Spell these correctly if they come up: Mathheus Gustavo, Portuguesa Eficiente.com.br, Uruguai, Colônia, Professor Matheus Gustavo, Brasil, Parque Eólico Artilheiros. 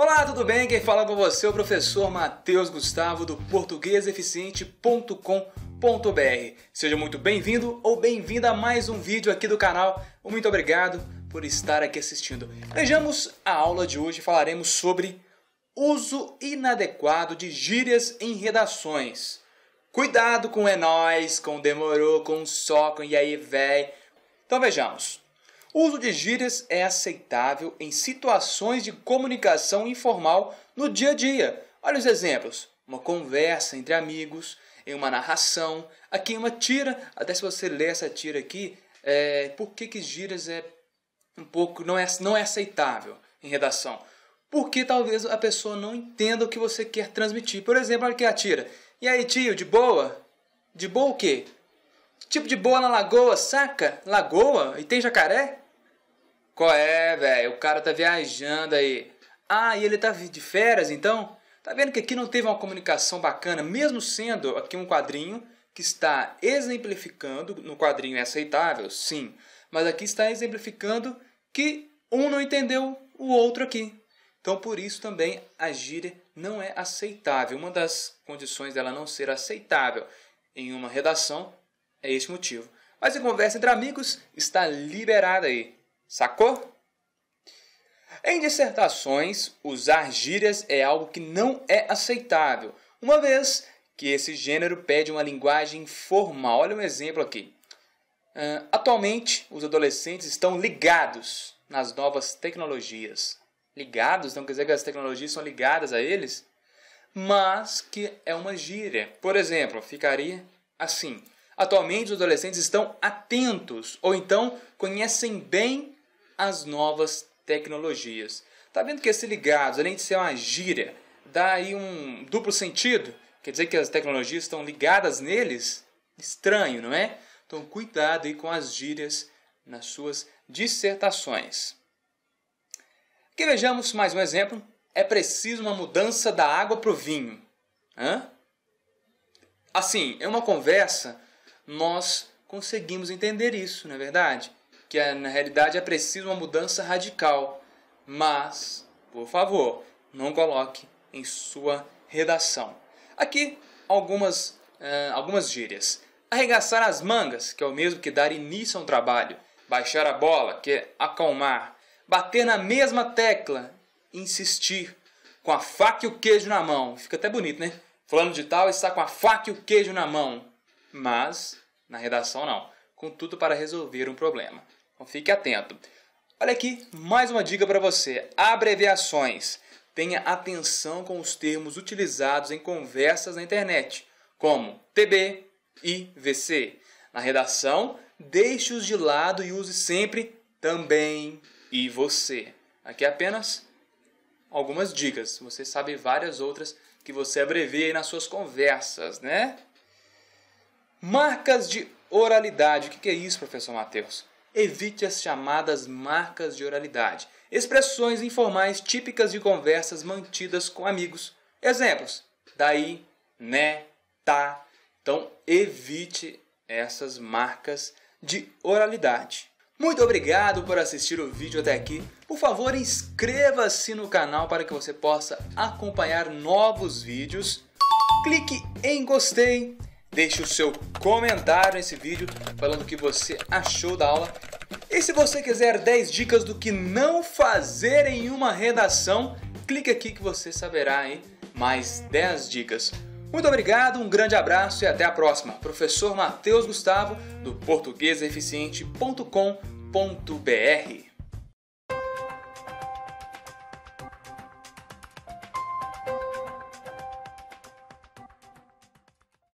Olá, tudo bem? Quem fala com você é o professor Mathheus Gustavo do Portuguesa Eficiente.com.br. Seja muito bem-vindo ou bem-vinda a mais um vídeo aqui do canal. Muito obrigado por estar aqui assistindo. Vejamos a aula de hoje, falaremos sobre uso inadequado de gírias em redações. Cuidado com é nóis, com demorou, com só, com e aí véi. Então vejamos. O uso de gírias é aceitável em situações de comunicação informal no dia a dia. Olha os exemplos. Uma conversa entre amigos, em uma narração, aqui em uma tira. Até se você ler essa tira aqui, por que gírias não é aceitável em redação? Porque talvez a pessoa não entenda o que você quer transmitir. Por exemplo, olha aqui a tira. E aí, tio, de boa? De boa o quê? Tipo de boa na lagoa, saca? Lagoa? E tem jacaré? Qual é, velho? O cara tá viajando aí. Ah, e ele tá de férias, então? Tá vendo que aqui não teve uma comunicação bacana, mesmo sendo aqui um quadrinho que está exemplificando, no quadrinho é aceitável, sim, mas aqui está exemplificando que um não entendeu o outro aqui. Então, por isso também a gíria não é aceitável. Uma das condições dela não ser aceitável em uma redação é este motivo. Mas a conversa entre amigos está liberada aí. Sacou? Em dissertações, usar gírias é algo que não é aceitável, uma vez que esse gênero pede uma linguagem formal. Olha um exemplo aqui. Atualmente, os adolescentes estão ligados nas novas tecnologias. Ligados? Não quer dizer que as tecnologias são ligadas a eles? Mas que é uma gíria. Por exemplo, ficaria assim. Atualmente, os adolescentes estão atentos, ou então conhecem bem as novas tecnologias. Tá vendo que esse ligado, além de ser uma gíria, dá aí um duplo sentido? Quer dizer que as tecnologias estão ligadas neles? Estranho, não é? Então, cuidado aí com as gírias nas suas dissertações. Aqui vejamos mais um exemplo. É preciso uma mudança da água para o vinho. Hã? Assim, é uma conversa. Nós conseguimos entender isso, não é verdade? Que na realidade é preciso uma mudança radical. Mas, por favor, não coloque em sua redação. Aqui, algumas gírias. Arregaçar as mangas, que é o mesmo que dar início a um trabalho. Baixar a bola, que é acalmar. Bater na mesma tecla, insistir. Com a faca e o queijo na mão. Fica até bonito, né? Fulano de tal está com a faca e o queijo na mão. Mas, na redação não. Contudo, para resolver um problema. Então, fique atento. Olha aqui, mais uma dica para você. Abreviações. Tenha atenção com os termos utilizados em conversas na internet, como TB e VC. Na redação, deixe-os de lado e use sempre também e você. Aqui apenas algumas dicas. Você sabe várias outras que você abrevia aí nas suas conversas, né? Marcas de oralidade. O que é isso, professor Mathheus? Evite as chamadas marcas de oralidade. Expressões informais típicas de conversas mantidas com amigos. Exemplos. Daí, né, tá. Então, evite essas marcas de oralidade. Muito obrigado por assistir o vídeo até aqui. Por favor, inscreva-se no canal para que você possa acompanhar novos vídeos. Clique em gostei. Deixe o seu comentário nesse vídeo falando o que você achou da aula. E se você quiser 10 dicas do que não fazer em uma redação, clique aqui que você saberá aí mais 10 dicas. Muito obrigado, um grande abraço e até a próxima. Professor Mathheus Gustavo do portuguesaeficiente.com.br